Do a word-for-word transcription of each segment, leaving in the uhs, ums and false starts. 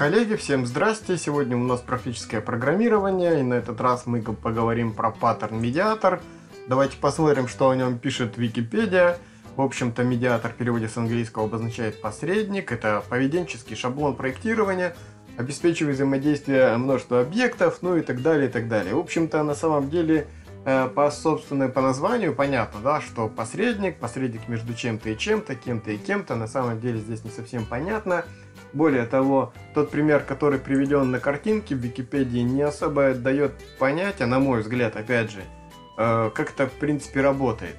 Коллеги, всем здрасте! Сегодня у нас практическое программирование, и на этот раз мы поговорим про паттерн-медиатор. Давайте посмотрим, что о нем пишет Википедия. В общем-то, медиатор в переводе с английского обозначает посредник. Это поведенческий шаблон проектирования, обеспечивает взаимодействие множества объектов, ну и так далее, и так далее. В общем-то, на самом деле, по собственному по названию понятно, да, что посредник, посредник между чем-то и чем-то, кем-то и кем-то, на самом деле здесь не совсем понятно. Более того, тот пример, который приведен на картинке в Википедии, не особо дает понять, а на мой взгляд, опять же, как это в принципе работает.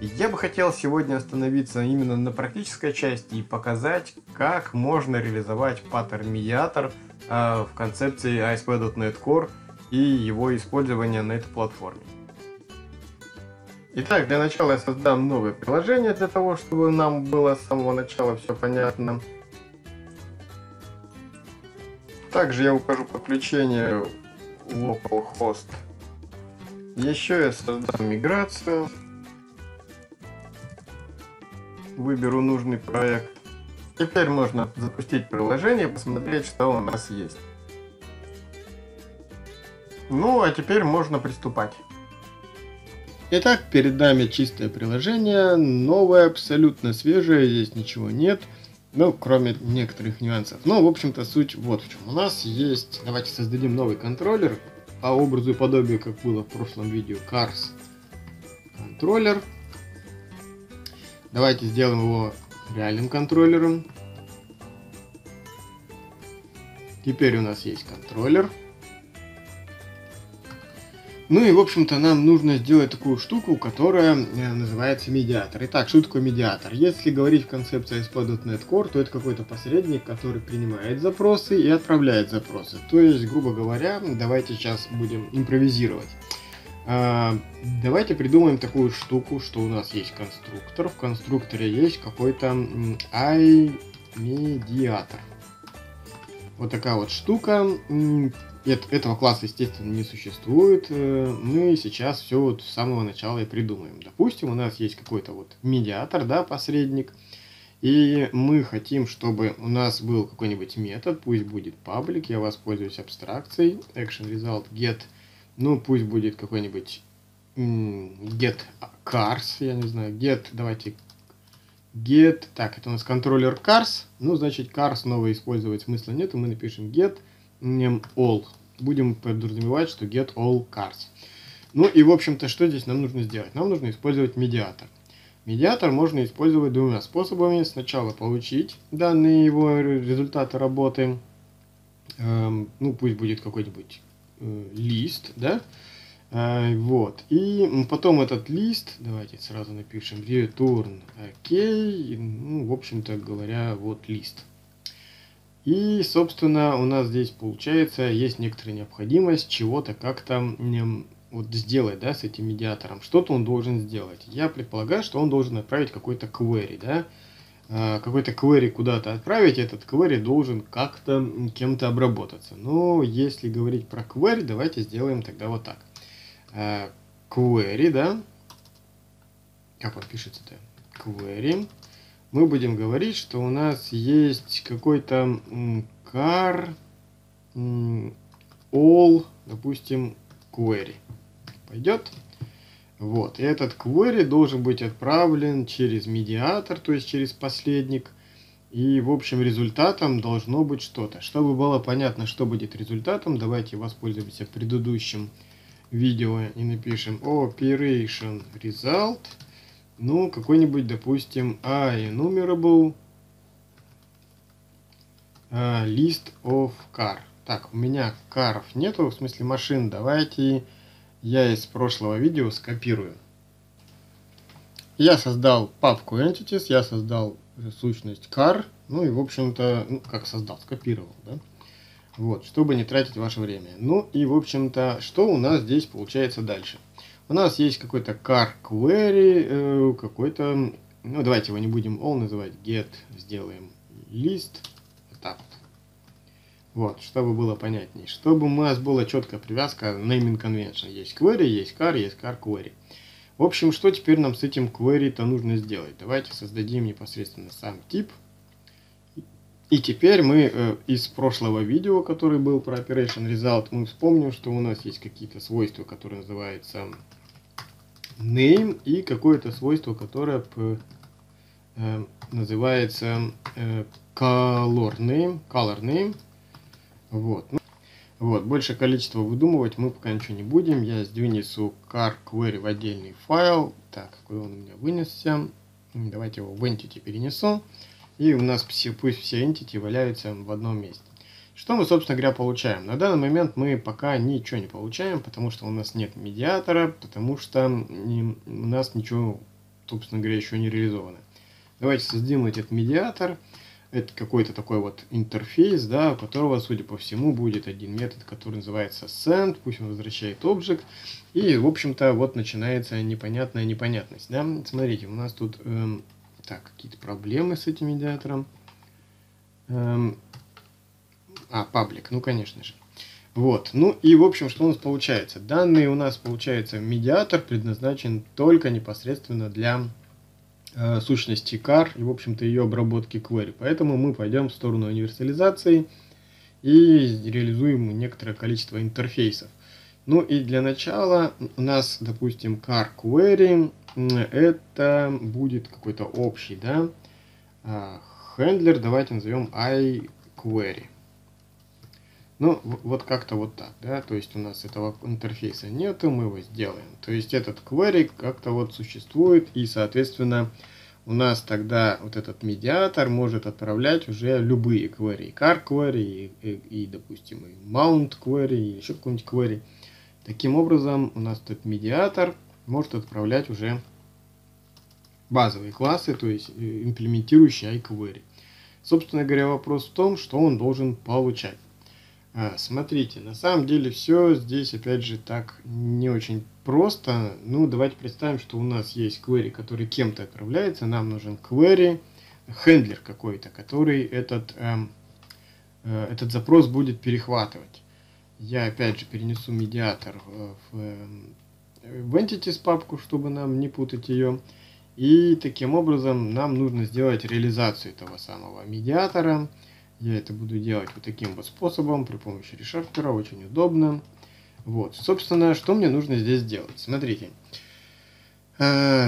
Я бы хотел сегодня остановиться именно на практической части и показать, как можно реализовать паттерн-медиатор в концепции эй эс пи дот нет кор и его использование на этой платформе. Итак, для начала я создам новое приложение, для того, чтобы нам было с самого начала все понятно. Также я укажу подключение localhost. Еще я создам миграцию. Выберу нужный проект. Теперь можно запустить приложение и посмотреть, что у нас есть. Ну, а теперь можно приступать. Итак, перед нами чистое приложение, новое, абсолютно свежее, здесь ничего нет. Ну, кроме некоторых нюансов. Но, в общем-то, суть вот в чем. У нас есть... Давайте создадим новый контроллер по образу и подобию, как было в прошлом видео. Cars Controller. Давайте сделаем его реальным контроллером. Теперь у нас есть контроллер. Ну и, в общем-то, нам нужно сделать такую штуку, которая называется медиатор. Итак, что такое медиатор? Если говорить в концепции эй эс пи дот нет кор, то это какой-то посредник, который принимает запросы и отправляет запросы. То есть, грубо говоря, давайте сейчас будем импровизировать. Давайте придумаем такую штуку, что у нас есть конструктор. В конструкторе есть какой-то IMediator. Вот такая вот штука. Этого класса, естественно, не существует. Мы сейчас все вот с самого начала и придумаем. Допустим, у нас есть какой-то вот медиатор, да, посредник. И мы хотим, чтобы у нас был какой-нибудь метод. Пусть будет public. Я воспользуюсь абстракцией. Action result get. Ну, пусть будет какой-нибудь get cars. Я не знаю. Get. Давайте get. Так, это у нас контроллер cars. Ну, значит, cars новый использовать смысла нет. И мы напишем get. All. Будем подразумевать, что get all cars. Ну и, в общем-то, что здесь нам нужно сделать? Нам нужно использовать медиатор. Медиатор можно использовать двумя способами. Сначала получить данные его результаты работы. Эм, ну, пусть будет какой-нибудь э, лист, да? Э, вот. И потом этот лист, давайте сразу напишем return ok. Ну, в общем-то говоря, вот лист. И, собственно, у нас здесь получается, есть некоторая необходимость чего-то как-то вот сделать, да, с этим медиатором. Что-то он должен сделать. Я предполагаю, что он должен отправить какой-то query, да. А, какой-то query куда-то отправить, этот query должен как-то кем-то обработаться. Но если говорить про query, давайте сделаем тогда вот так. А, query, да. Как он пишется-то? Query. Мы будем говорить, что у нас есть какой-то car all, допустим, query. Пойдет? Вот. И этот query должен быть отправлен через медиатор, то есть через посредник. И, в общем, результатом должно быть что-то. Чтобы было понятно, что будет результатом, давайте воспользуемся предыдущим видео и напишем Operation Result. Ну, какой-нибудь, допустим, IEnumerable uh, List of Car. Так, у меня каров нету, в смысле машин. Давайте я из прошлого видео скопирую. Я создал папку Entities, я создал сущность Car. Ну и, в общем-то, ну, как создал, скопировал, да? Вот, чтобы не тратить ваше время. Ну и, в общем-то, что у нас здесь получается дальше? У нас есть какой-то CarQuery, какой-то... Ну, давайте его не будем all называть. Get сделаем list. Вот так вот. Вот, чтобы было понятнее. Чтобы у нас была четкая привязка naming convention. Есть query, есть car, есть CarQuery. В общем, что теперь нам с этим query-то нужно сделать? Давайте создадим непосредственно сам тип. И теперь мы э, из прошлого видео, который был про Operation Result, мы вспомним, что у нас есть какие-то свойства, которые называются name, и какое-то свойство, которое э, называется э, color name. Color name. Вот. Ну, вот. Больше количество выдумывать мы пока ничего не будем. Я вынесу CarQuery в отдельный файл. Так, куда он у меня вынесся? Давайте его в Entity перенесу. И у нас все, пусть все entity валяются в одном месте. Что мы, собственно говоря, получаем? На данный момент мы пока ничего не получаем, потому что у нас нет медиатора, потому что не, у нас ничего, собственно говоря, еще не реализовано. Давайте создадим этот медиатор. Это какой-то такой вот интерфейс, да, у которого, судя по всему, будет один метод, который называется send. Пусть он возвращает объект. И, в общем-то, вот начинается непонятная непонятность. Да? Смотрите, у нас тут... Эм, Так, какие-то проблемы с этим медиатором. Эм, а, паблик, ну, конечно же. Вот, ну и, в общем, что у нас получается? Данные у нас, получается, медиатор предназначен только непосредственно для э, сущности car и, в общем-то, ее обработки query. Поэтому мы пойдем в сторону универсализации и реализуем некоторое количество интерфейсов. Ну и для начала у нас, допустим, CarQuery, это будет какой-то общий, да, хендлер, давайте назовем iQuery. Ну, вот как-то вот так, да, то есть у нас этого интерфейса нету, мы его сделаем. То есть этот query как-то вот существует, и, соответственно, у нас тогда вот этот медиатор может отправлять уже любые query, CarQuery, и, и, и, допустим, и MountQuery, и еще какой-нибудь query. Таким образом, у нас тут медиатор может отправлять уже базовые классы, то есть имплементирующие iQuery. Собственно говоря, вопрос в том, что он должен получать. А, смотрите, на самом деле все здесь, опять же, так не очень просто. Ну, давайте представим, что у нас есть query, который кем-то отправляется. Нам нужен query, хендлер какой-то, который этот, эм, э, этот запрос будет перехватывать. Я, опять же, перенесу медиатор в... Э, в Entities папку, чтобы нам не путать ее. И таким образом нам нужно сделать реализацию этого самого медиатора. Я это буду делать вот таким вот способом, при помощи решафтера, очень удобно. Вот, собственно, что мне нужно здесь делать? Смотрите,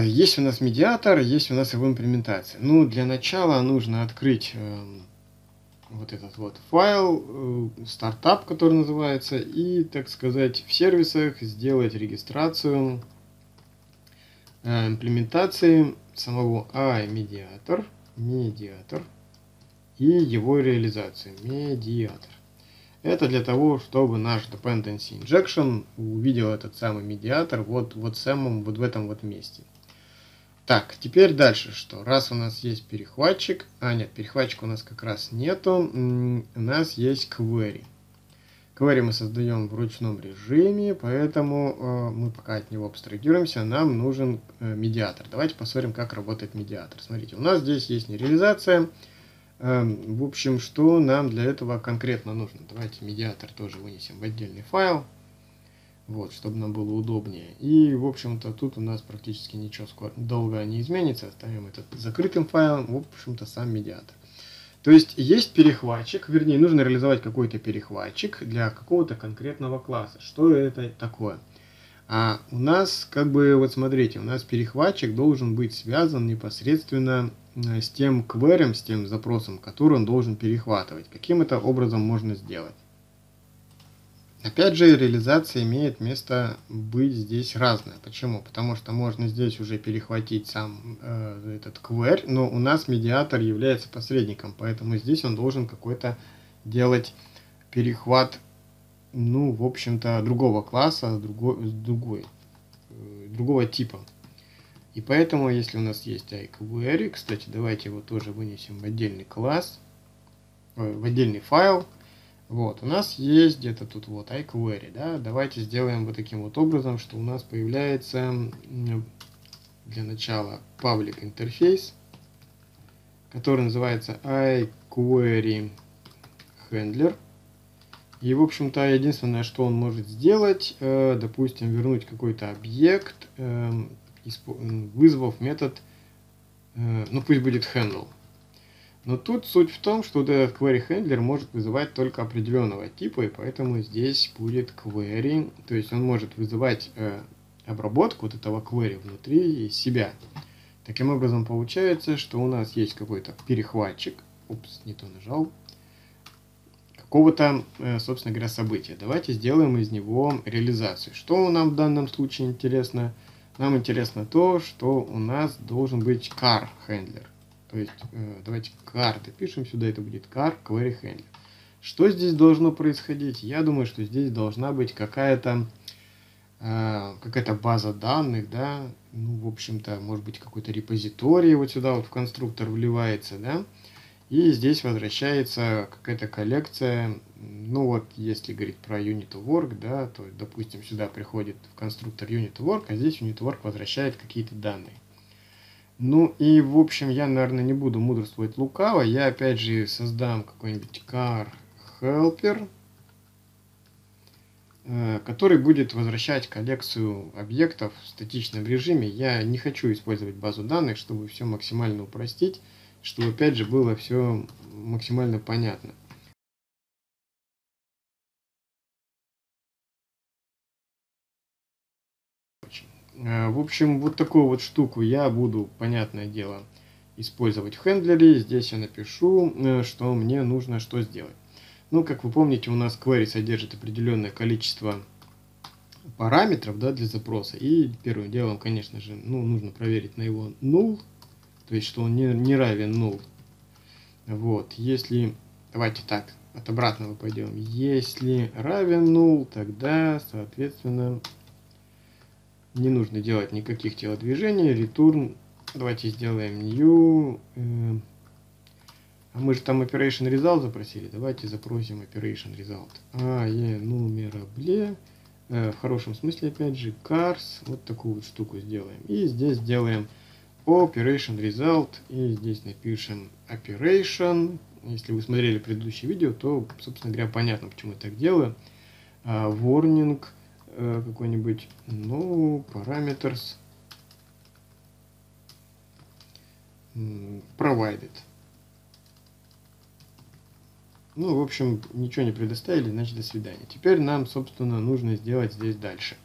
есть у нас медиатор, есть у нас его имплементация. Ну, для начала нужно открыть вот этот вот файл, стартап, который называется, и, так сказать, в сервисах сделать регистрацию э, имплементации самого IMediator, Mediator и его реализацию, Mediator. Это для того, чтобы наш Dependency Injection увидел этот самый медиатор вот, вот, самым, вот в этом вот месте. Так, теперь дальше что? Раз у нас есть перехватчик, а нет, перехватчика у нас как раз нету, у нас есть query. Query мы создаем в ручном режиме, поэтому э, мы пока от него абстрагируемся, нам нужен э, медиатор. Давайте посмотрим, как работает медиатор. Смотрите, у нас здесь есть нереализация, э, в общем, что нам для этого конкретно нужно. Давайте медиатор тоже вынесем в отдельный файл. Вот, чтобы нам было удобнее. И, в общем-то, тут у нас практически ничего скоро долго не изменится. Оставим этот закрытым файлом. В общем-то, сам медиатор. То есть, есть перехватчик. Вернее, нужно реализовать какой-то перехватчик для какого-то конкретного класса. Что это такое? А у нас, как бы, вот смотрите, у нас перехватчик должен быть связан непосредственно с тем query, с тем запросом, который он должен перехватывать. Каким это образом можно сделать? Опять же, реализация имеет место быть здесь разная. Почему? Потому что можно здесь уже перехватить сам э, этот query, но у нас медиатор является посредником, поэтому здесь он должен какой-то делать перехват, ну, в общем-то, другого класса, другой, другой, э, другого типа. И поэтому, если у нас есть iQuery, кстати, давайте его тоже вынесем в отдельный класс, э, в отдельный файл. Вот, у нас есть где-то тут вот iQuery, да, давайте сделаем вот таким вот образом, что у нас появляется для начала паблик интерфейс, который называется iQueryHandler. И, в общем-то, единственное, что он может сделать, э, допустим, вернуть какой-то объект, э, вызвав метод, э, ну пусть будет handle. Но тут суть в том, что вот этот query-handler может вызывать только определенного типа, и поэтому здесь будет query, то есть он может вызывать э, обработку вот этого query внутри себя. Таким образом получается, что у нас есть какой-то перехватчик, упс, не то нажал, какого-то, э, собственно говоря, события. Давайте сделаем из него реализацию. Что нам в данном случае интересно? Нам интересно то, что у нас должен быть car-handler. То есть, э, давайте car допишем сюда, это будет car-query-handler. Что здесь должно происходить? Я думаю, что здесь должна быть какая-то э, какая-то база данных, да, ну, в общем-то, может быть, какой-то репозиторий вот сюда вот в конструктор вливается, да, и здесь возвращается какая-то коллекция, ну, вот, если говорить про UnitWork, да, то, допустим, сюда приходит в конструктор UnitWork, а здесь UnitWork возвращает какие-то данные. Ну и, в общем, я, наверное, не буду мудрствовать лукаво. Я, опять же, создам какой-нибудь CarHelper, который будет возвращать коллекцию объектов в статичном режиме. Я не хочу использовать базу данных, чтобы все максимально упростить, чтобы, опять же, было все максимально понятно. В общем, вот такую вот штуку я буду, понятное дело, использовать в хендлере. Здесь я напишу, что мне нужно что сделать. Ну, как вы помните, у нас query содержит определенное количество параметров, да, для запроса. И первым делом, конечно же, ну, нужно проверить на его null, то есть, что он не, не равен null. Вот, если... Давайте так, от обратного пойдем. Если равен null, тогда, соответственно... Не нужно делать никаких телодвижений. Return. Давайте сделаем new. А мы же там Operation Result запросили. Давайте запросим Operation Result. IEnumerable. В хорошем смысле, опять же, Cars. Вот такую вот штуку сделаем. И здесь сделаем Operation Result. И здесь напишем Operation. Если вы смотрели предыдущее видео, то, собственно говоря, понятно, почему я так делаю. Warning. Какой-нибудь, ну, parameters provided. Ну, в общем, ничего не предоставили, значит, до свидания. Теперь нам, собственно, нужно сделать здесь дальше.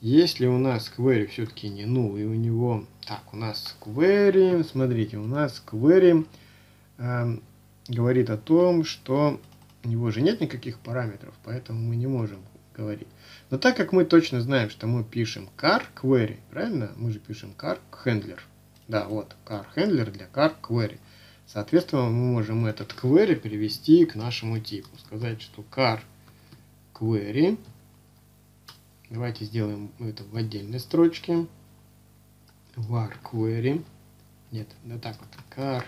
Если у нас query все-таки не null, и у него... Так, у нас query, смотрите, у нас query э, говорит о том, что у него же нет никаких параметров, поэтому мы не можем говорить. Но так как мы точно знаем, что мы пишем CarQuery, правильно? Мы же пишем CarHandler. Да, вот, CarHandler для CarQuery. Соответственно, мы можем этот query перевести к нашему типу. Сказать, что CarQuery. Давайте сделаем это в отдельной строчке. VarQuery. Нет, да так вот. Car,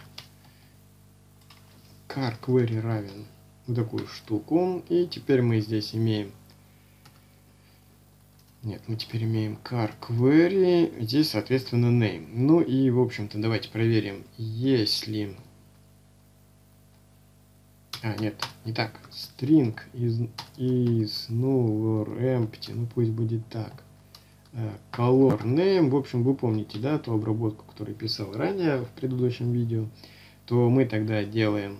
CarQuery равен вот такую штуку. И теперь мы здесь имеем... Нет, мы теперь имеем CarQuery, здесь, соответственно, name. Ну и, в общем-то, давайте проверим, если... А, нет, не так. String is, is null or empty, ну пусть будет так. Color name, в общем, вы помните, да, ту обработку, которую писал ранее в предыдущем видео, то мы тогда делаем,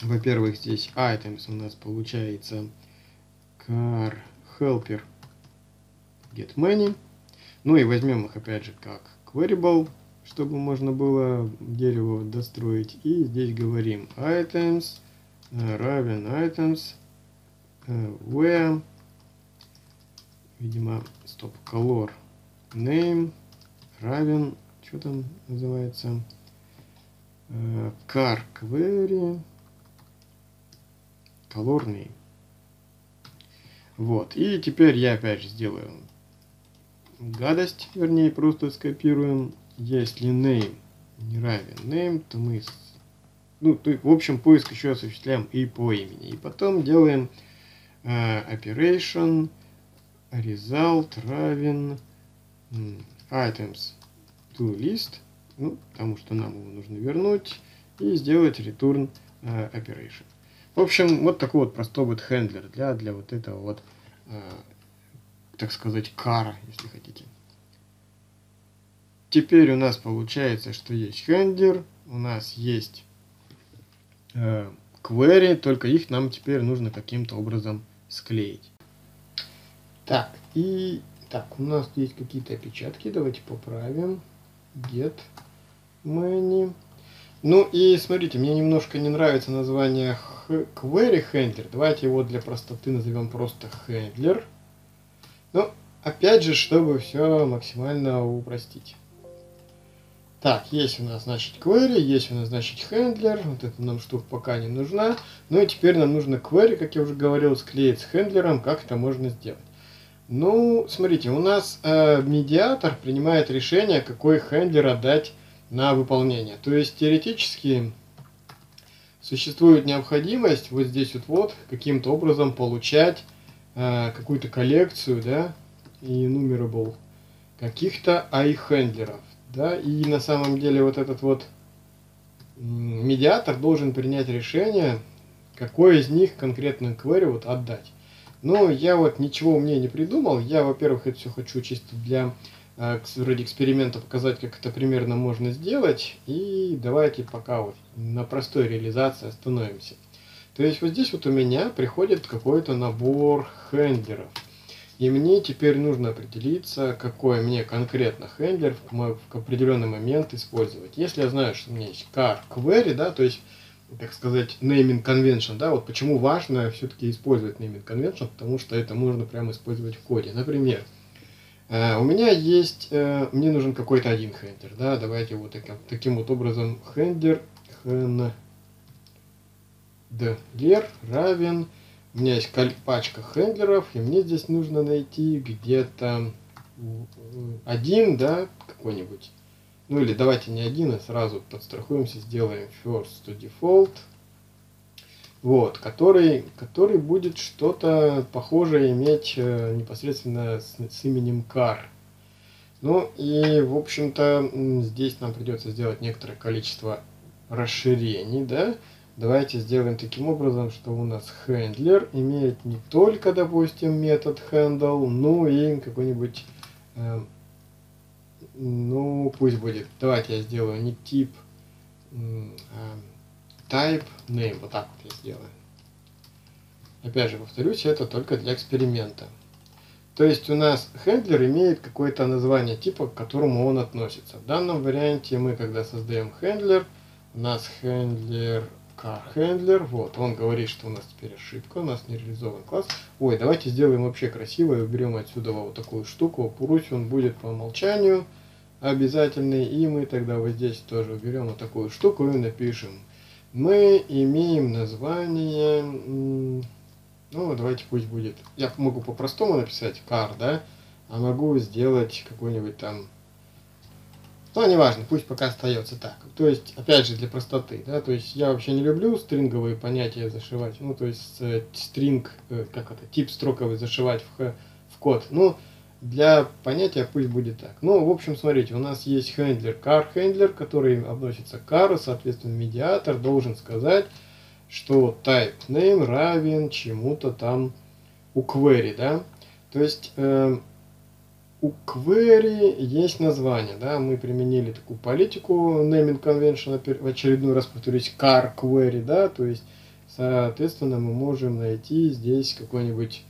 во-первых, здесь items у нас получается CarHelper. GetMoney. Ну и возьмем их, опять же, как queryable, чтобы можно было дерево достроить. И здесь говорим items равен items where, видимо, стоп, color name равен, что там называется, car query color name. Вот, и теперь я опять же сделаю гадость, вернее, просто скопируем. Если name не равен name, то мы, ну, то, в общем, поиск еще осуществляем и по имени. И потом делаем э, operation result равен items to list, ну, потому что нам его нужно вернуть, и сделать return э, operation. В общем, вот такой вот простой вот хендлер для, для вот этого вот, э, так сказать, кара, если хотите. Теперь у нас получается, что есть хендлер, у нас есть query, только их нам теперь нужно каким-то образом склеить. Так, и так, у нас есть какие-то опечатки, давайте поправим. GetMoney. Ну и смотрите, мне немножко не нравится название QueryHandler. Давайте его для простоты назовем просто Handler. Ну, опять же, чтобы все максимально упростить. Так, есть у нас, значит, query, есть у нас, значит, handler. Вот эта нам штука пока не нужна. Ну и теперь нам нужно query, как я уже говорил, склеить с handler. Как это можно сделать? Ну, смотрите, у нас э, медиатор принимает решение, какой handler отдать на выполнение. То есть, теоретически, существует необходимость вот здесь вот, вот каким-то образом получать э, какую-то коллекцию, да, IEnumerable, каких-то iHandler'ов. Да, и на самом деле вот этот вот медиатор должен принять решение, какой из них конкретную query вот отдать. Но я вот ничего мне не придумал. Я, во-первых, это все хочу чисто для э, вроде эксперимента показать, как это примерно можно сделать. И давайте пока вот на простой реализации остановимся. То есть вот здесь вот у меня приходит какой-то набор хендлеров. И мне теперь нужно определиться, какой мне конкретно хендлер в определенный момент использовать. Если я знаю, что у меня есть CarQuery, да, то есть, так сказать, naming convention, да, вот почему важно все-таки использовать naming convention, потому что это можно прямо использовать в коде. Например, у меня есть, мне нужен какой-то один хендлер, да, давайте вот таким, таким вот образом хендлер, хендлер равен. У меня есть пачка хендлеров, и мне здесь нужно найти где-то один, да, какой-нибудь. Ну или давайте не один, а сразу подстрахуемся, сделаем first to default. Вот, который, который будет что-то похожее иметь непосредственно с, с именем car. Ну и, в общем-то, здесь нам придется сделать некоторое количество расширений, да. Давайте сделаем таким образом, что у нас handler имеет не только, допустим, метод handle, но и какой-нибудь, э, ну пусть будет, давайте я сделаю не тип, э, type name, вот так вот я сделаю. Опять же, повторюсь, это только для эксперимента. То есть у нас handler имеет какое-то название типа, к которому он относится. В данном варианте мы, когда создаем handler, у нас handler CarHandler, вот, он говорит, что у нас теперь ошибка, у нас не реализован класс. Ой, давайте сделаем вообще красиво и уберем отсюда вот такую штуку. Пусть он будет по умолчанию обязательный, и мы тогда вот здесь тоже уберем вот такую штуку и напишем. Мы имеем название, ну, давайте пусть будет, я могу по-простому написать car, да, а могу сделать какой-нибудь там. Ну, неважно, пусть пока остается так. То есть, опять же, для простоты, да, то есть я вообще не люблю стринговые понятия зашивать, ну, то есть э, стринг, э, как это, тип строковый зашивать в, в код. Ну, для понятия пусть будет так. Ну, в общем, смотрите, у нас есть хендлер, CarHandler, который относится к car, соответственно, медиатор должен сказать, что type name равен чему-то там у query, да, то есть... Э, у query есть название, да, мы применили такую политику naming convention, в очередной раз повторюсь, CarQuery, да, то есть, соответственно, мы можем найти здесь какой-нибудь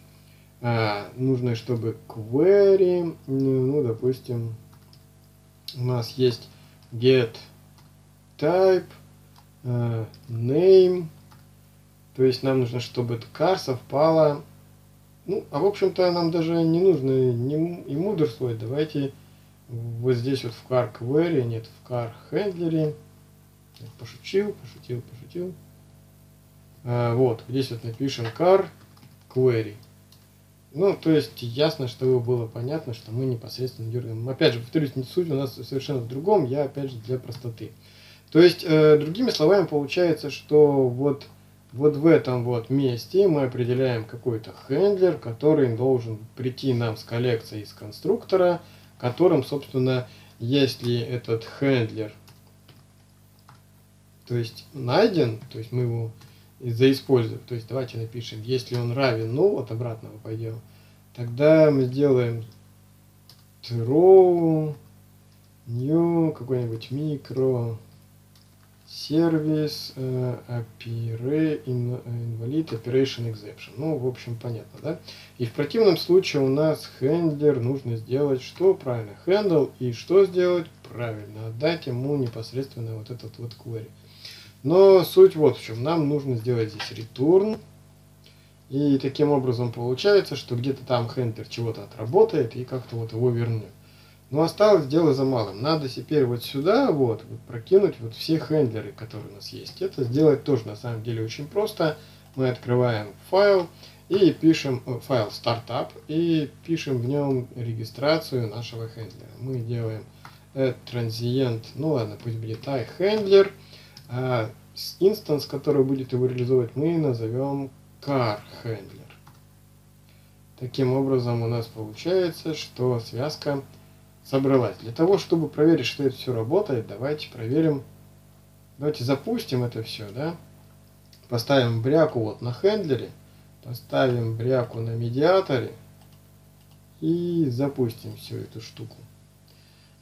а, нужный, чтобы query, ну, допустим, у нас есть get type, а, name, то есть нам нужно, чтобы car совпало. Ну, а в общем-то нам даже не нужно и мудрствовать. Давайте вот здесь вот в CarQuery, нет, в CarHandler. Пошутил, пошутил, пошутил. А, вот, здесь вот напишем CarQuery. Ну, то есть ясно, чтобы было понятно, что мы непосредственно дергаем. Опять же, повторюсь, не суть у нас совершенно в другом, я опять же для простоты. То есть, э, другими словами, получается, что вот... Вот в этом вот месте мы определяем какой-то хендлер, который должен прийти нам с коллекции из конструктора, которым, собственно, если этот хендлер, то есть найден, то есть мы его заиспользуем, то есть давайте напишем, если он равен null, от обратного пойдем, тогда мы сделаем throw new какой-нибудь micro сервис, инвалид, operation exception. Ну, в общем, понятно, да? И в противном случае у нас хендлер нужно сделать что? Правильно, handle. И что сделать? Правильно, отдать ему непосредственно вот этот вот query. Но суть вот в чем. Нам нужно сделать здесь return. И таким образом получается, что где-то там хендлер чего-то отработает и как-то вот его вернет. Но осталось дело за малым. Надо теперь вот сюда вот, вот прокинуть вот все хендлеры, которые у нас есть. Это сделать тоже на самом деле очень просто. Мы открываем файл и пишем файл Startup и пишем в нем регистрацию нашего хендлера. Мы делаем transient, ну ладно, пусть будет iHandler. А инстанс, который будет его реализовывать, мы назовем CarHandler. Таким образом у нас получается, что связка собралась. Для того, чтобы проверить, что это все работает, давайте проверим. Давайте запустим это все, да? Поставим бряку вот на хендлере, поставим бряку на медиаторе и запустим всю эту штуку.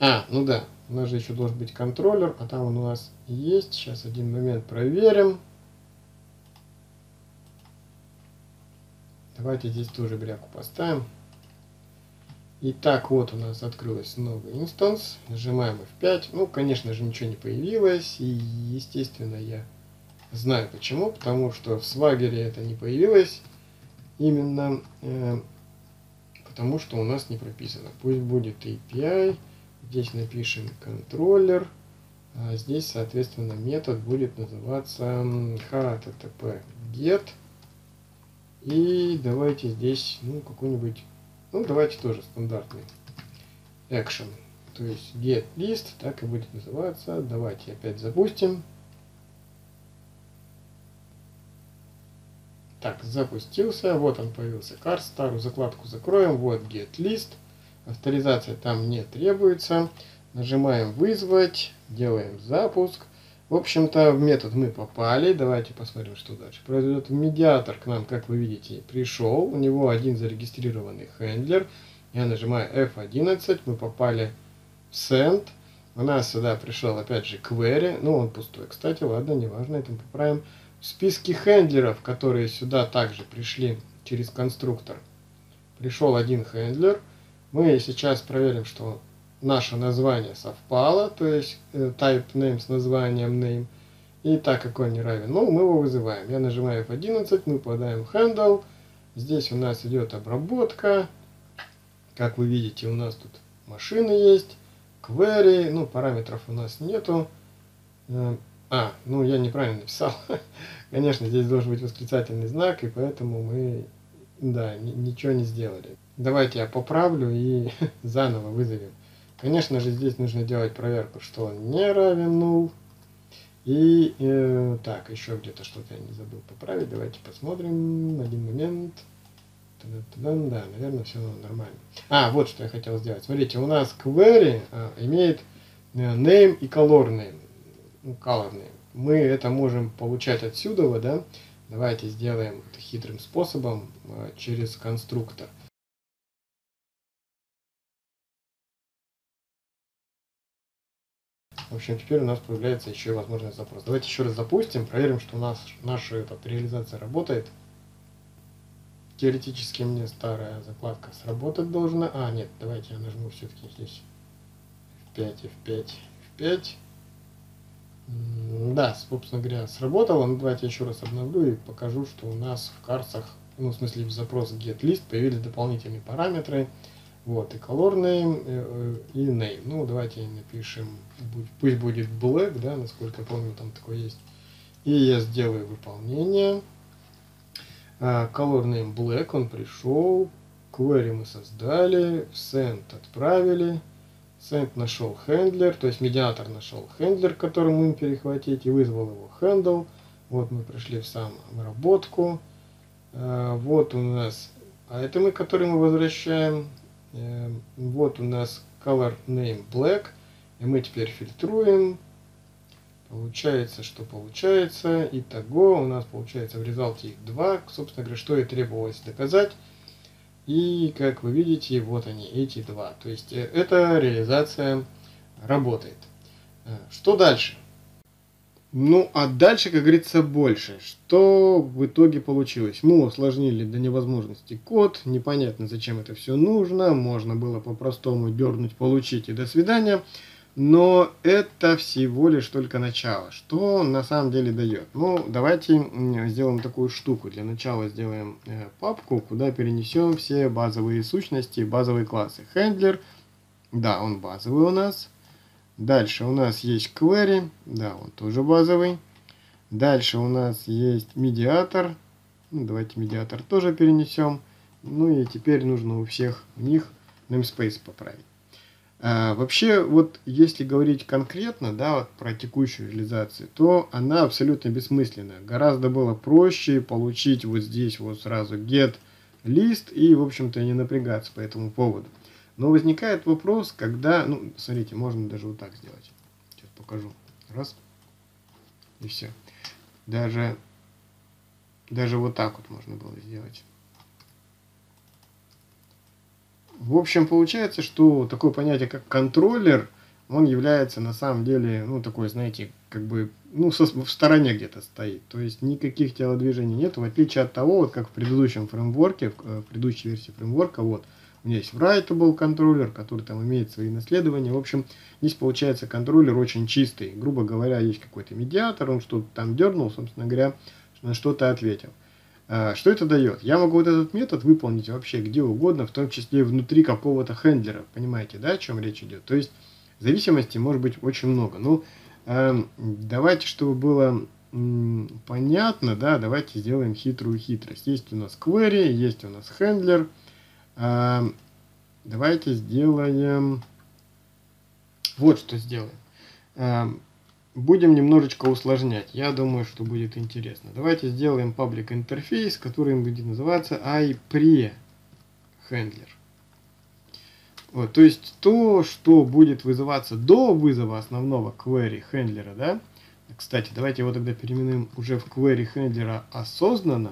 А, ну да, у нас же еще должен быть контроллер, а там он у нас есть. Сейчас один момент проверим. Давайте здесь тоже бряку поставим. Итак, вот у нас открылась новая инстанс. Нажимаем эф пять. Ну, конечно же, ничего не появилось. И, естественно, я знаю почему. Потому что в Swagger это не появилось. Именно э, потому что у нас не прописано. Пусть будет эй пи ай. Здесь напишем контроллер. А здесь, соответственно, метод будет называться HttpGet. И давайте здесь ну, какой-нибудь... Ну, давайте тоже стандартный action. То есть get list, так и будет называться. Давайте опять запустим. Так, запустился. Вот он появился. Cars. Старую закладку закроем. Вот get list. Авторизация там не требуется. Нажимаем вызвать. Делаем запуск. В общем-то, в метод мы попали. Давайте посмотрим, что дальше произойдет. Медиатор к нам, как вы видите, пришел. У него один зарегистрированный хендлер. Я нажимаю эф одиннадцать. Мы попали в send. У нас сюда пришел, опять же, query. Ну, он пустой, кстати. Ладно, неважно, это мы поправим. В списке хендлеров, которые сюда также пришли через конструктор, пришел один хендлер. Мы сейчас проверим, что... Наше название совпало, то есть type name с названием name. И так как он не равен, ну, мы его вызываем. Я нажимаю эф одиннадцать, мы попадаем в handle. Здесь у нас идет обработка. Как вы видите, у нас тут машины есть, query, ну, параметров у нас нету. А, ну, я неправильно написал. Конечно, здесь должен быть восклицательный знак, и поэтому мы, да, ничего не сделали. Давайте я поправлю и заново вызовем. Конечно же, здесь нужно делать проверку, что он не равен null. И э, так, еще где-то что-то я не забыл поправить. Давайте посмотрим. Один момент. Та-да-та-да. Да, наверное, все нормально. А, вот что я хотел сделать. Смотрите, у нас query а, имеет name и color name. Ну, color name. Мы это можем получать отсюда, да? Давайте сделаем это хитрым способом а, через конструктор. В общем, теперь у нас появляется еще возможность запроса. Давайте еще раз запустим, проверим, что у нас наша эта реализация работает. Теоретически мне старая закладка сработать должна. А, нет, давайте я нажму все-таки здесь эф пять, эф пять, эф пять. Да, собственно говоря, сработало. Но давайте еще раз обновлю и покажу, что у нас в карсах, ну, в смысле, в запрос getList появились дополнительные параметры. Вот, и color name, и name. Ну, давайте напишем, пусть будет black, да, насколько я помню, там такое есть. И я сделаю выполнение. Color name black, он пришел. Query мы создали. Send отправили. Send нашел handler, то есть медиатор нашел handler, который мы им перехватить, и вызвал его handle. Вот мы пришли в саму обработку. Вот у нас айтемы, которые мы возвращаем. Вот у нас color name black, и мы теперь фильтруем. Получается, что получается. Итого у нас получается в результате их два. Собственно говоря, что и требовалось доказать. И как вы видите, вот они, эти два. То есть эта реализация работает. Что дальше? Ну, а дальше, как говорится, больше. Что в итоге получилось? Мы усложнили до невозможности код, непонятно, зачем это все нужно, можно было по-простому дернуть, получить и до свидания. Но это всего лишь только начало. Что он на самом деле дает? Ну, давайте сделаем такую штуку. Для начала сделаем папку, куда перенесем все базовые сущности, базовые классы. Handler, да, он базовый у нас. Дальше у нас есть query, да, он тоже базовый. Дальше у нас есть медиатор. Ну, давайте медиатор тоже перенесем. Ну и теперь нужно у всех у них namespace поправить. А, вообще, вот если говорить конкретно, да, вот, про текущую реализацию, то она абсолютно бессмысленна. Гораздо было проще получить вот здесь вот сразу get list и, в общем-то, не напрягаться по этому поводу. Но возникает вопрос, когда, ну, смотрите, можно даже вот так сделать. Сейчас покажу. Раз. И все. Даже, даже вот так вот можно было сделать. В общем, получается, что такое понятие, как контроллер, он является на самом деле, ну, такой, знаете, как бы, ну, со, в стороне где-то стоит. То есть никаких телодвижений нет, в отличие от того, вот как в предыдущем фреймворке, в, в предыдущей версии фреймворка, вот, у меня есть writable контроллер, который там имеет свои наследования. В общем, здесь получается контроллер очень чистый. Грубо говоря, есть какой-то медиатор, он что-то там дернул, собственно говоря, на что-то ответил. Что это дает? Я могу вот этот метод выполнить вообще где угодно, в том числе внутри какого-то хендлера. Понимаете, да, о чем речь идет? То есть зависимости может быть очень много. Ну, давайте, чтобы было понятно, да, давайте сделаем хитрую хитрость. Есть у нас query, есть у нас хендлер. Давайте сделаем вот что сделаем. Будем немножечко усложнять. Я думаю, что будет интересно. Давайте сделаем паблик интерфейс, который будет называться IPreHandler. Вот, то есть то, что будет вызываться до вызова основного query хендлера, да? Кстати, давайте его тогда переименуем уже в query хендлера осознанно.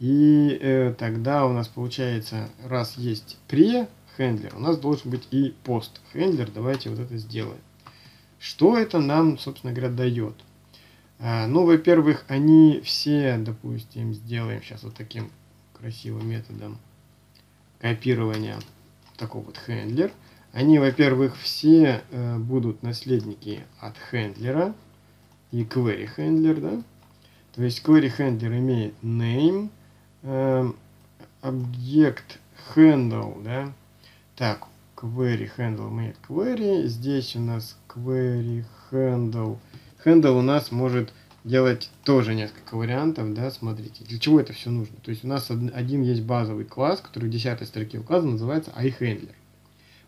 И э, тогда у нас получается, раз есть pre-хендлер, у нас должен быть и post-хендлер. Давайте вот это сделаем. Что это нам, собственно говоря, дает? А, ну, во-первых, они все, допустим, сделаем сейчас вот таким красивым методом копирования такой вот хендлер. Они, во-первых, все э, будут наследники от хендлера и query-хендлер, да? То есть query-хендлер имеет name, объект handle, да, так, query handle имеет query, здесь у нас query handle, handle у нас может делать тоже несколько вариантов, да, смотрите, для чего это все нужно, то есть у нас один есть базовый класс, который в десятой строке указан, называется IHandler,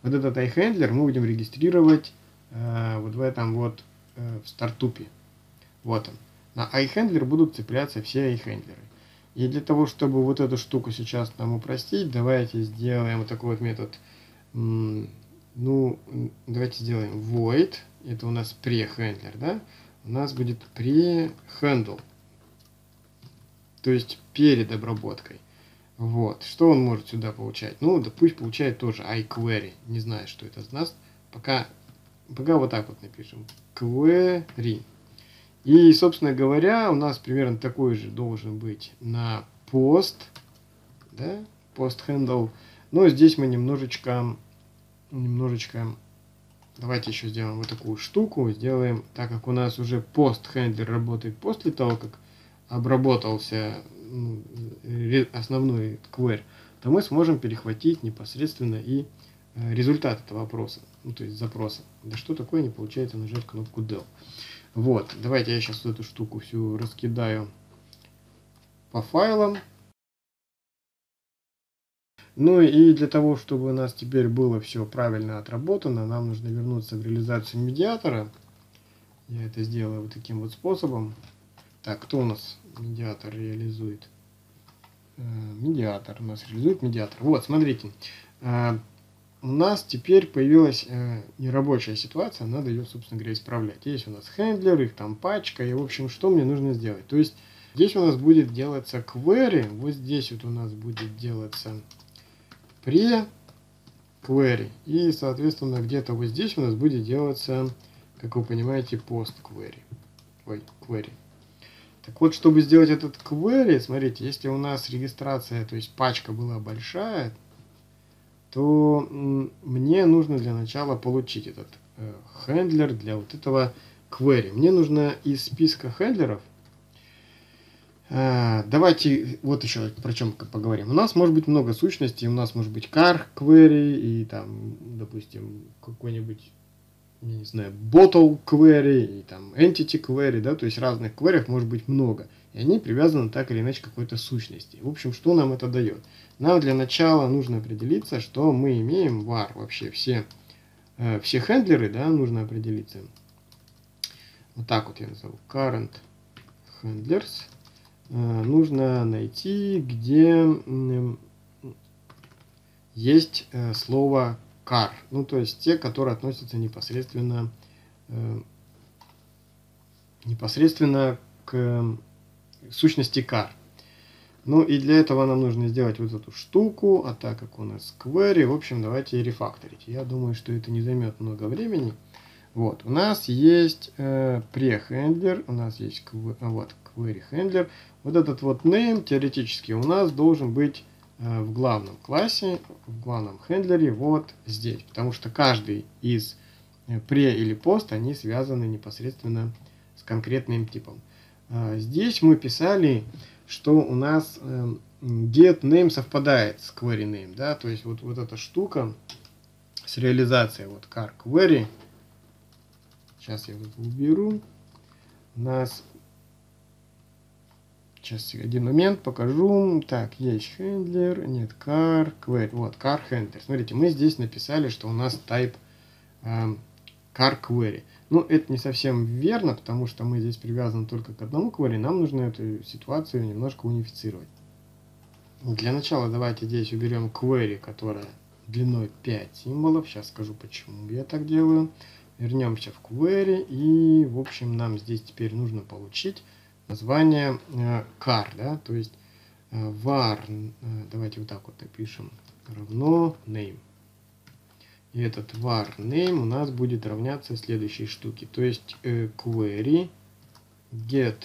вот этот IHandler мы будем регистрировать э, вот в этом вот, э, в стартупе, вот он, на IHandler будут цепляться все IHandler'ы. И для того, чтобы вот эту штуку сейчас нам упростить, давайте сделаем вот такой вот метод. Ну, давайте сделаем void. Это у нас pre-handler, да? У нас будет pre-handle. То есть перед обработкой. Вот. Что он может сюда получать? Ну, да пусть получает тоже iQuery. Не знаю, что это за нас. Пока, пока вот так вот напишем. Query. И, собственно говоря, у нас примерно такой же должен быть на post, да, post-handle. Но здесь мы немножечко, немножечко, давайте еще сделаем вот такую штуку. Сделаем, так как у нас уже post-handler работает после того, как обработался основной query, то мы сможем перехватить непосредственно и результат этого вопроса, ну, то есть запроса. Да что такое, не получается нажать кнопку del. Вот, давайте я сейчас эту штуку всю раскидаю по файлам. Ну и для того, чтобы у нас теперь было все правильно отработано, нам нужно вернуться в реализацию медиатора. Я это сделаю вот таким вот способом. Так, кто у нас медиатор реализует? Медиатор у нас реализует медиатор. Вот, смотрите. У нас теперь появилась э, нерабочая ситуация, надо ее, собственно говоря, исправлять. Есть у нас хендлер, их там пачка, и в общем, что мне нужно сделать? То есть здесь у нас будет делаться query, вот здесь вот у нас будет делаться pre-query, и, соответственно, где-то вот здесь у нас будет делаться, как вы понимаете, post-query. query. Так вот, чтобы сделать этот query, смотрите, если у нас регистрация, то есть пачка была большая, то мне нужно для начала получить этот хендлер для вот этого query. Мне нужно из списка хендлеров. Давайте вот еще про чем поговорим. У нас может быть много сущностей, у нас может быть CarQuery и там, допустим, какой-нибудь, я не знаю, Bottle Query и там Entity Query, да, то есть разных query может быть много. И они привязаны так или иначе к какой-то сущности. В общем, что нам это дает? Нам для начала нужно определиться, что мы имеем var вообще все, э, все хендлеры, да, нужно определиться. Вот так вот я назову current handlers. Нужно найти, где есть слово car. Ну, то есть те, которые относятся непосредственно, непосредственно к сущности car. Ну, и для этого нам нужно сделать вот эту штуку. А так как у нас query, в общем, давайте рефакторить. Я думаю, что это не займет много времени. Вот, у нас есть PreHandler, у нас есть вот QueryHandler. Вот этот вот name теоретически у нас должен быть э, в главном классе, в главном хендлере вот здесь. Потому что каждый из э, pre или post, они связаны непосредственно с конкретным типом. Э, здесь мы писали, что у нас э, getName совпадает с QueryName. Да? То есть вот, вот эта штука с реализацией вот CarQuery. Сейчас я его уберу. У нас... Сейчас один момент покажу. Так, есть хендлер, нет, car, query, вот, car handler. Смотрите, мы здесь написали, что у нас type э, car query. Ну, это не совсем верно, потому что мы здесь привязаны только к одному query. Нам нужно эту ситуацию немножко унифицировать. Для начала давайте здесь уберем query, которая длиной пять символов. Сейчас скажу, почему я так делаю. Вернемся в query и, в общем, нам здесь теперь нужно получить название э, car, да, то есть э, var, э, давайте вот так вот напишем, равно name. И этот var name у нас будет равняться следующей штуке, то есть э, query get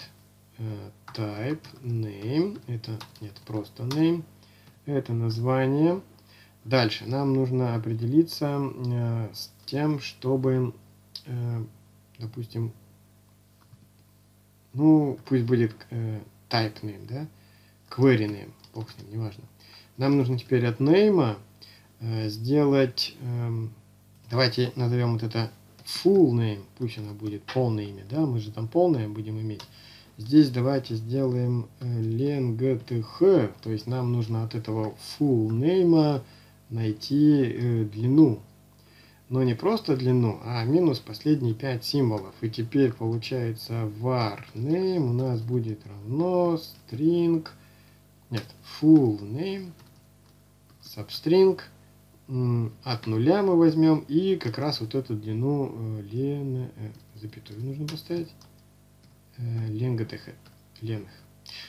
э, type name, это нет, просто name, это название. Дальше нам нужно определиться э, с тем, чтобы, э, допустим, ну, пусть будет э, type name, да? Query name, бог с ним, неважно. Нам нужно теперь от name э, сделать, э, давайте назовем вот это full name, пусть она будет полное имя, да? Мы же там полное будем иметь. Здесь давайте сделаем len.gth, то есть нам нужно от этого full name найти э, длину. Но не просто длину, а минус последние пять символов. И теперь получается var name у нас будет равно string, нет, full name, substring, от нуля мы возьмем и как раз вот эту длину len, запятую нужно поставить, len.gth, len.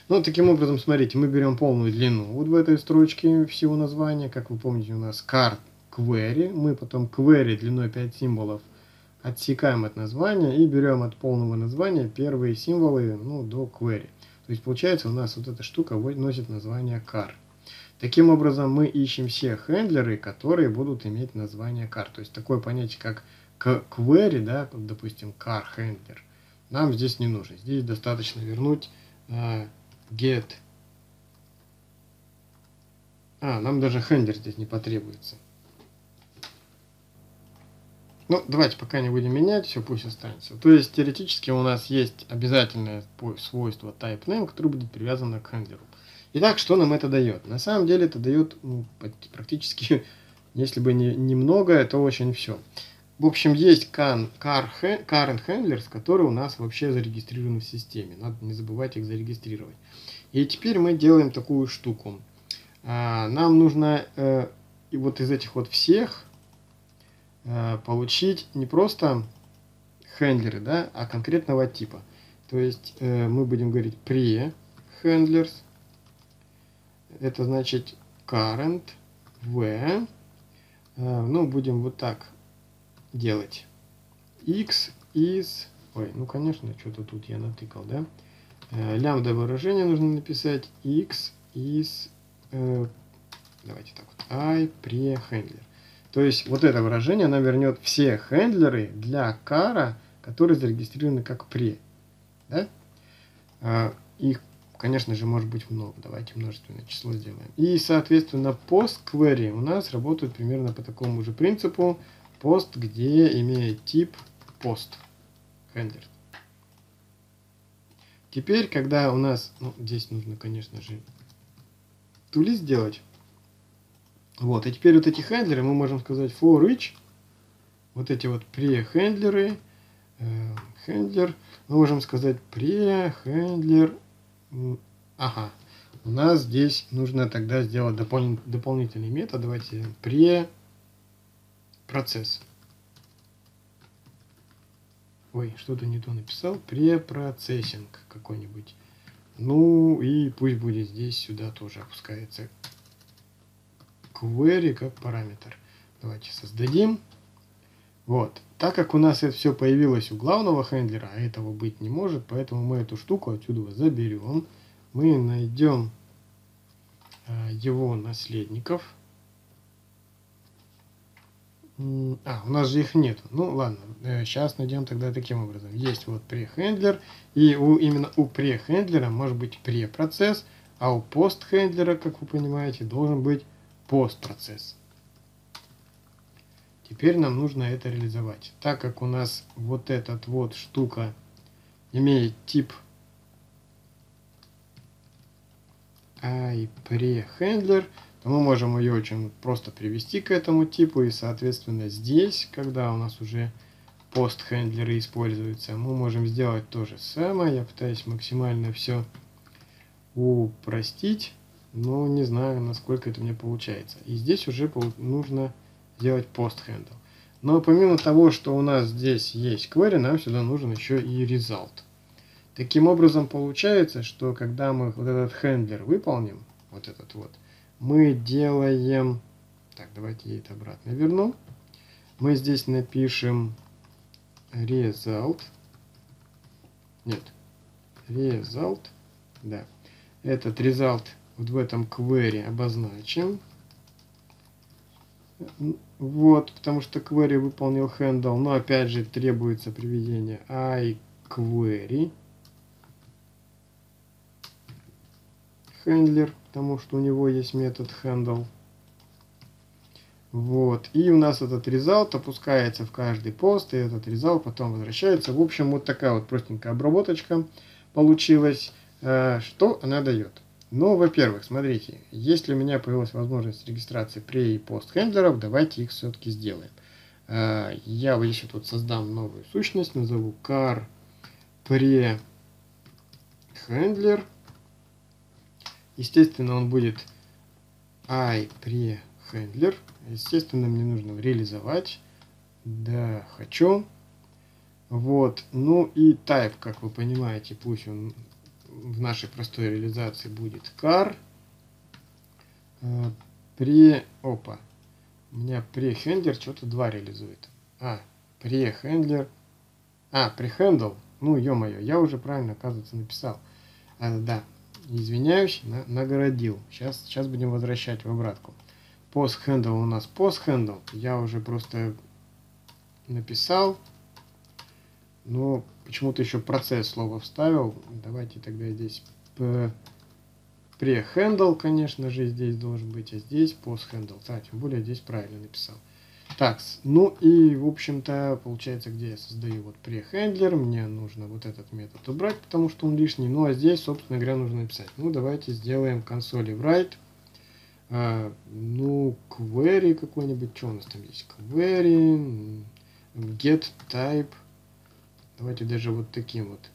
Ну, таким образом, смотрите, мы берем полную длину вот в этой строчке всего названия. Как вы помните, у нас карт query, мы потом query длиной пять символов отсекаем от названия и берем от полного названия первые символы, ну, до query. То есть получается у нас вот эта штука носит название car. Таким образом мы ищем все хендлеры, которые будут иметь название car. То есть такое понятие как query, да, допустим, car handler, нам здесь не нужно. Здесь достаточно вернуть uh, get. А, нам даже хендлер здесь не потребуется. Ну, давайте пока не будем менять, все пусть останется. То есть, теоретически у нас есть обязательное свойство typeName, которое будет привязано к хендлеру. Итак, что нам это дает? На самом деле это дает, ну, практически, если бы не немного, то очень все. В общем, есть can, car, current handlers, которые у нас вообще зарегистрированы в системе. Надо не забывать их зарегистрировать. И теперь мы делаем такую штуку. Нам нужно и вот из этих вот всех получить не просто хендлеры, да, а конкретного типа. То есть э, мы будем говорить pre-handlers. Это значит current v. Э, ну, будем вот так делать. X is Ой, ну конечно, что-то тут я натыкал, да? Лямбда выражения нужно написать x из... Э, давайте так вот. IPreHandler. То есть вот это выражение, она вернет все хендлеры для Car, которые зарегистрированы как pre. Да? А, их, конечно же, может быть много. Давайте множественное число сделаем. И, соответственно, PostQuery у нас работают примерно по такому же принципу. Post, где имеет тип post. Хендлер. Теперь, когда у нас... Ну, здесь нужно, конечно же, тули сделать. Вот, и теперь вот эти хендлеры мы можем сказать for each. Вот эти вот pre-хендлеры. Э, хендлер. Мы можем сказать pre-хендлер. Ага. У нас здесь нужно тогда сделать допол... дополнительный метод. Давайте pre-процесс. Ой, что-то не то написал. Препроцессинг какой-нибудь. Ну и пусть будет здесь, сюда тоже опускается query как параметр. Давайте создадим. Вот. Так как у нас это все появилось у главного хендлера, а этого быть не может, поэтому мы эту штуку отсюда заберем. Мы найдем его наследников. А, у нас же их нет. Ну ладно, сейчас найдем тогда таким образом. Есть вот прехендлер, и у, именно у прехендлера может быть препроцесс, а у постхендлера, как вы понимаете, должен быть постпроцесс. Теперь нам нужно это реализовать. Так как у нас вот эта вот штука имеет тип IPreHandler, мы можем ее очень просто привести к этому типу, и соответственно здесь, когда у нас уже постхендлеры используются, мы можем сделать то же самое. Я пытаюсь максимально все упростить, но не знаю, насколько это мне получается. И здесь уже нужно сделать постхендл. Но помимо того, что у нас здесь есть query, нам сюда нужен еще и result. Таким образом получается, что когда мы вот этот хендлер выполним, вот этот вот, мы делаем... Так, давайте я это обратно верну. Мы здесь напишем result. Нет. Result. Да. Этот result вот в этом query обозначим. Вот, потому что query выполнил handle, но опять же требуется приведение iQuery handler, потому что у него есть метод handle. Вот, и у нас этот result опускается в каждый пост, и этот result потом возвращается. В общем, вот такая вот простенькая обработочка получилась. Что она дает? Ну, во-первых, смотрите, если у меня появилась возможность регистрации pre и пост хендлеров, давайте их все-таки сделаем. Я вот еще тут создам новую сущность, назову CarPreHandler. Естественно, он будет IPreHandler. Естественно, мне нужно реализовать. Да, хочу. Вот. Ну и type, как вы понимаете, пусть он в нашей простой реализации будет car. Pre... Опа. У меня prehandler что-то два реализует. А, prehandler. А, prehandle. Ну, ё-моё, я уже правильно, оказывается, написал. А, да. Извиняюсь, на нагородил. Сейчас, сейчас будем возвращать в обратку. Posthandle у нас posthandle. Я уже просто написал. Но почему-то еще процесс слово вставил. Давайте тогда здесь prehandle, конечно же, здесь должен быть, а здесь posthandle. Да, тем более здесь правильно написал. Так, ну и, в общем-то, получается, где я создаю вот prehandler, мне нужно вот этот метод убрать, потому что он лишний. Ну а здесь, собственно говоря, нужно написать. Ну давайте сделаем консоли write. А, ну, query какой-нибудь. Что у нас там есть? Query, get type. Давайте даже вот таким вот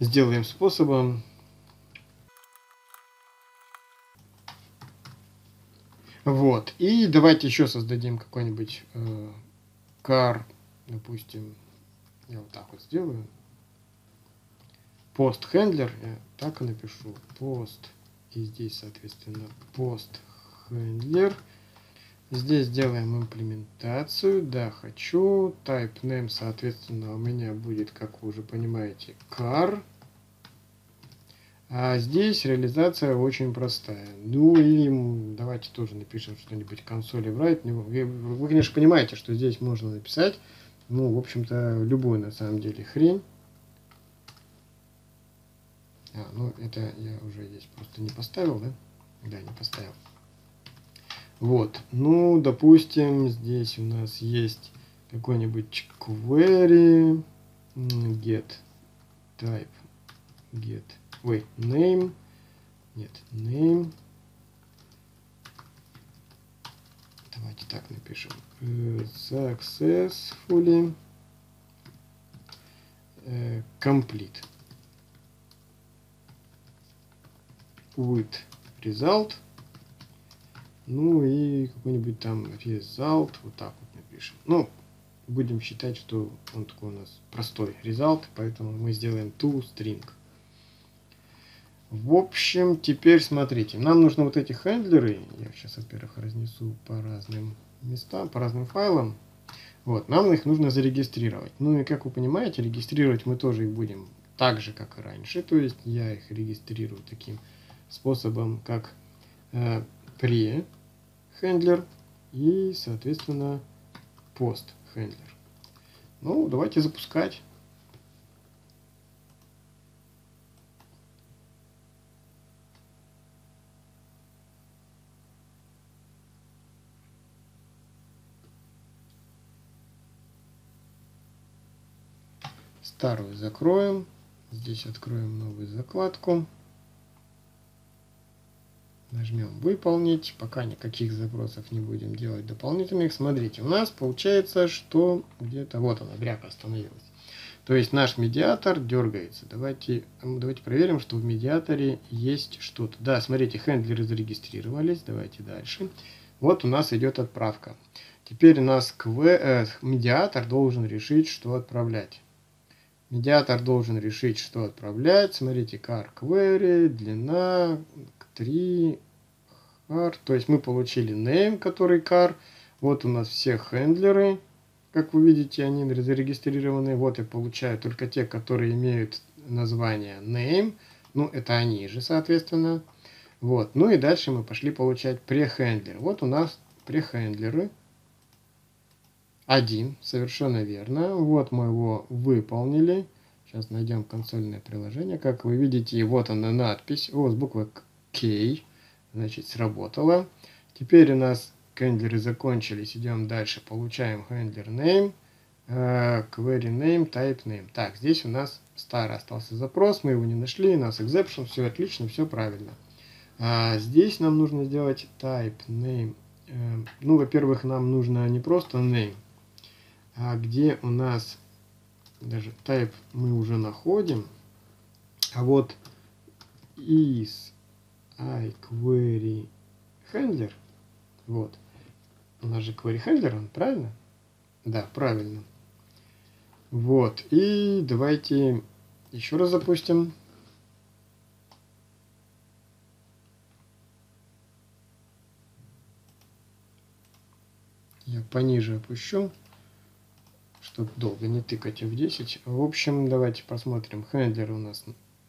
сделаем способом. Вот. И давайте еще создадим какой-нибудь э, car, допустим, я вот так вот сделаю. Post handler, я так и напишу. Post, и здесь, соответственно, post handler. Здесь делаем имплементацию. Да, хочу. Type name, соответственно, у меня будет, как вы уже понимаете, car. А здесь реализация очень простая. Ну и давайте тоже напишем что-нибудь консоли брать. Вы, вы, конечно, понимаете, что здесь можно написать, ну, в общем-то, любую, на самом деле, хрень. А, ну, это я уже здесь просто не поставил, да? Да, не поставил. Вот. Ну, допустим, здесь у нас есть какой-нибудь query, get type, get, ой, name, нет, name. Давайте так напишем. Successfully complete with result. Ну и какой-нибудь там result, вот так вот напишем. Ну, будем считать, что он такой у нас простой result, поэтому мы сделаем toString. В общем, теперь смотрите, нам нужно вот эти хендлеры, я их сейчас, во-первых, разнесу по разным местам, по разным файлам. Вот, нам их нужно зарегистрировать. Ну и, как вы понимаете, регистрировать мы тоже их будем так же, как и раньше. То есть я их регистрирую таким способом, как э, pre Handler и, соответственно, пост handler. Ну, давайте запускать. Старую закроем. Здесь откроем новую закладку. Нажмем выполнить, пока никаких запросов не будем делать дополнительных. Смотрите, у нас получается, что где-то вот она, бряка остановилась. То есть наш медиатор дергается. Давайте, давайте проверим, что в медиаторе есть что-то. Да, смотрите, хендлеры зарегистрировались. Давайте дальше. Вот у нас идет отправка. Теперь у нас кв... э, медиатор должен решить, что отправлять. Медиатор должен решить, что отправлять. Смотрите, CarQuery, длина три, car. То есть мы получили name, который car. Вот у нас все хендлеры. Как вы видите, они зарегистрированы. Вот я получаю только те, которые имеют название name. Ну, это они же, соответственно. Вот. Ну и дальше мы пошли получать PreHandler. Вот у нас PreHandler. Один, совершенно верно. Вот мы его выполнили. Сейчас найдем консольное приложение. Как вы видите, вот она надпись. О, с буквы К. Значит, сработало. Теперь у нас хендлеры закончились. Идем дальше. Получаем хендлер name, query name, type name. Так, здесь у нас старый остался запрос. Мы его не нашли. У нас exception. Все отлично, все правильно. А здесь нам нужно сделать type name. Ну, во-первых, нам нужно не просто name. А где у нас даже type мы уже находим, а вот is IQueryHandler, вот, у нас же QueryHandler, он правильно? Да, правильно. Вот, и давайте еще раз запустим. Я пониже опущу, чтобы долго не тыкать эф десять. В общем, давайте посмотрим. Хендлеры у нас,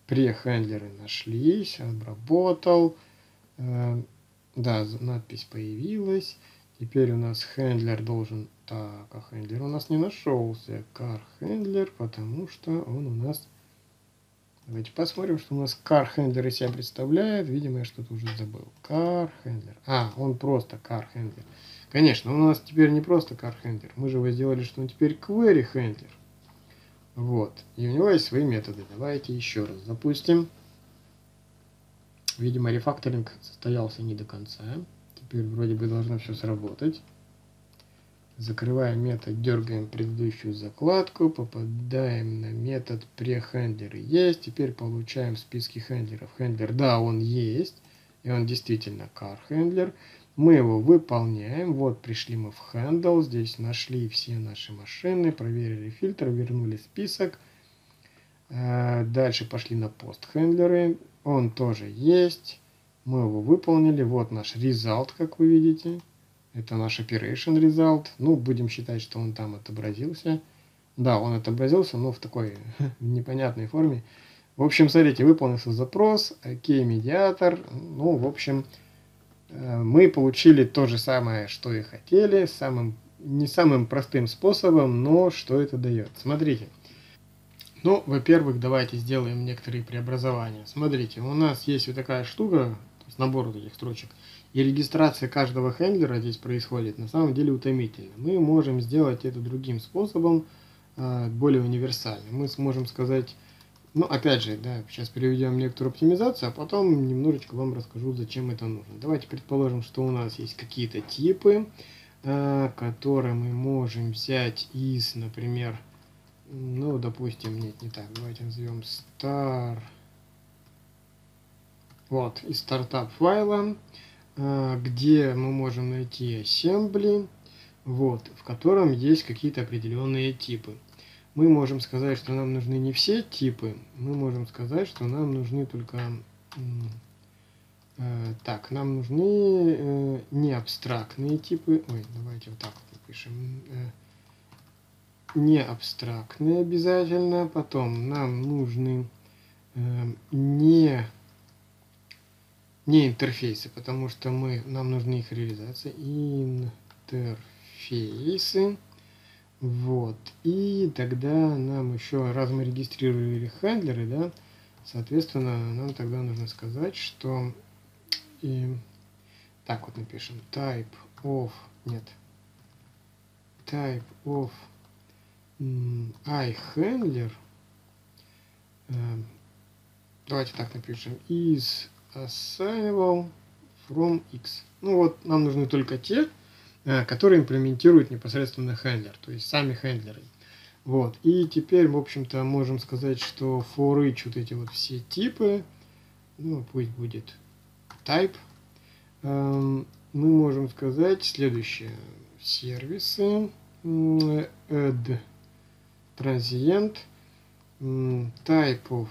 PreHandler нашлись, обработал. Э, да, надпись появилась. Теперь у нас хендлер должен... Так, а хендлер у нас не нашелся. CarHandler, потому что он у нас... Давайте посмотрим, что у нас CarHandler из себя представляет. Видимо, я что-то уже забыл. CarHandler. А, он просто CarHandler. Конечно, у нас теперь не просто CarHandler. Мы же его сделали, что он теперь QueryHandler. Вот. И у него есть свои методы. Давайте еще раз запустим. Видимо, рефакторинг состоялся не до конца. Теперь вроде бы должно все сработать. Закрываем метод, дергаем предыдущую закладку. Попадаем на метод PreHandler. Есть. Теперь получаем в списке хендлеров. Хендлер, да, он есть. И он действительно CarHandler. Мы его выполняем. Вот пришли мы в handle. Здесь нашли все наши машины. Проверили фильтр. Вернули список. Дальше пошли на пост-хендлеры. Он тоже есть. Мы его выполнили. Вот наш result, как вы видите. Это наш Operation Result. Ну, будем считать, что он там отобразился. Да, он отобразился, но в такой непонятной форме. В общем, смотрите, выполнился запрос, окей, медиатор. Ну, в общем, мы получили то же самое, что и хотели, самым, не самым простым способом, но что это дает? Смотрите. Ну, во-первых, давайте сделаем некоторые преобразования. Смотрите, у нас есть вот такая штука, набор вот этих строчек, и регистрация каждого хендлера здесь происходит на самом деле утомительно. Мы можем сделать это другим способом, более универсальным. Мы сможем сказать, ну, опять же, да, сейчас переведем некоторую оптимизацию, а потом немножечко вам расскажу, зачем это нужно. Давайте предположим, что у нас есть какие-то типы, которые мы можем взять из, например, ну, допустим, нет, не так, давайте назовем Star. Вот, из стартап файла, где мы можем найти Assembly, вот, в котором есть какие-то определенные типы. Мы можем сказать, что нам нужны не все типы, мы можем сказать, что нам нужны только... Э, так, нам нужны э, не абстрактные типы, ой, давайте вот так вот напишем. Э, не абстрактные обязательно, потом нам нужны э, не... не интерфейсы, потому что мы, нам нужны их реализации. Интерфейсы. Вот. И тогда нам еще, раз мы регистрировали хендлеры, да, соответственно, нам тогда нужно сказать, что... И, так вот напишем. Type of... Нет. Type of IHandler. Э, давайте так напишем. Is... Assignable from X. Ну вот, нам нужны только те, которые имплементируют непосредственно хендлер, то есть сами хендлеры. Вот. И теперь, в общем-то, можем сказать, что for each вот эти вот все типы, ну, пусть будет type, мы можем сказать следующее. Сервисы, add transient, type of,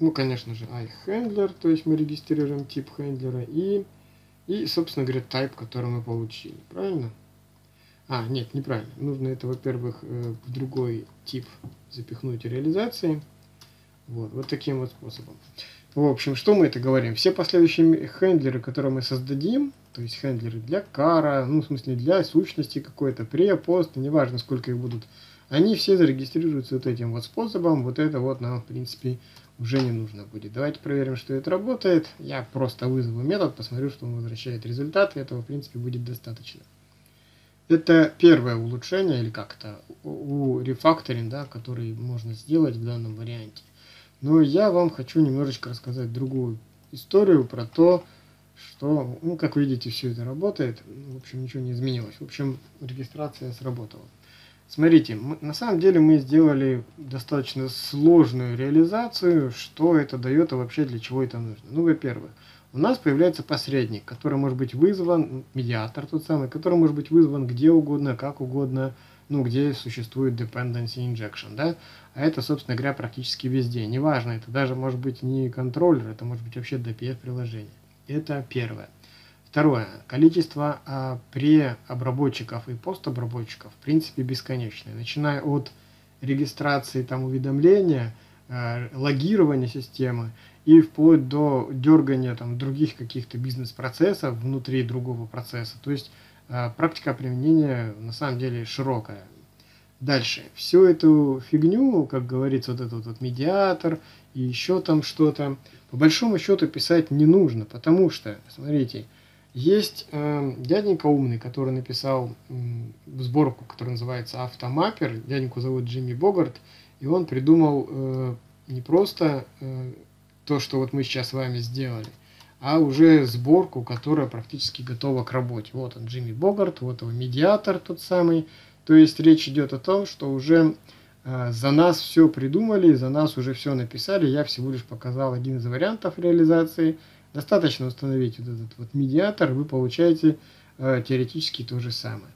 ну, конечно же, IHandler, то есть мы регистрируем тип хендлера и, и, собственно говоря, type, который мы получили. Правильно? А, нет, неправильно. Нужно это, во-первых, в другой тип запихнуть реализации. Вот, вот таким вот способом. В общем, что мы это говорим? Все последующие хендлеры, которые мы создадим, то есть хендлеры для кара, ну, в смысле, для сущности какой-то, pre, post, неважно, сколько их будут, они все зарегистрируются вот этим вот способом. Вот это вот нам, в принципе, уже не нужно будет. Давайте проверим, что это работает. Я просто вызову метод, посмотрю, что он возвращает результат. И этого, в принципе, будет достаточно. Это первое улучшение, или как-то у рефакторинг, да, который можно сделать в данном варианте. Но я вам хочу немножечко рассказать другую историю про то, что, ну, как видите, все это работает. В общем, ничего не изменилось. В общем, регистрация сработала. Смотрите, мы, на самом деле мы сделали достаточно сложную реализацию. Что это дает и вообще для чего это нужно? Ну, во-первых, у нас появляется посредник, который может быть вызван, медиатор тот самый, который может быть вызван где угодно, как угодно, ну, где существует Dependency Injection, да? А это, собственно говоря, практически везде. Неважно, это даже может быть не контроллер, это может быть вообще ди пи эф-приложение. Это первое. Второе. Количество а, преобработчиков и постобработчиков в принципе бесконечное. Начиная от регистрации там, уведомления, э, логирования системы и вплоть до дергания там, других каких-то бизнес-процессов внутри другого процесса. То есть э, практика применения на самом деле широкая. Дальше. Всю эту фигню, как говорится, вот этот вот медиатор и еще там что-то, по большому счету писать не нужно, потому что, смотрите, есть э, дяденька умный, который написал э, сборку, которая называется AutoMapper. Дяденьку зовут Джимми Богарт. И он придумал э, не просто э, то, что вот мы сейчас с вами сделали, а уже сборку, которая практически готова к работе. Вот он, Джимми Богарт, вот его медиатор тот самый. То есть речь идет о том, что уже э, за нас все придумали, за нас уже все написали. Я всего лишь показал один из вариантов реализации. Достаточно установить вот этот вот медиатор, вы получаете э, теоретически то же самое.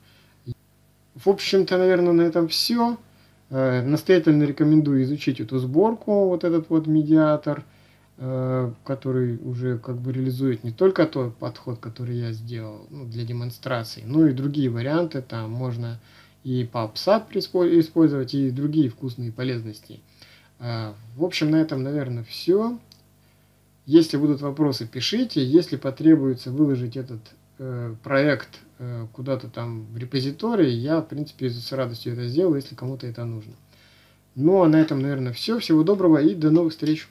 В общем-то, наверное, на этом все. Э, настоятельно рекомендую изучить эту сборку, вот этот вот медиатор. который уже как бы реализует не только тот подход, который я сделал, ну, для демонстрации, но и другие варианты. Там можно и PubSub использовать, и другие вкусные полезности. В общем, на этом, наверное, все. Если будут вопросы, пишите. Если потребуется выложить этот э, проект э, куда-то там в репозитории, я, в принципе, с радостью это сделаю, если кому-то это нужно. Ну, а на этом, наверное, все. Всего доброго и до новых встреч!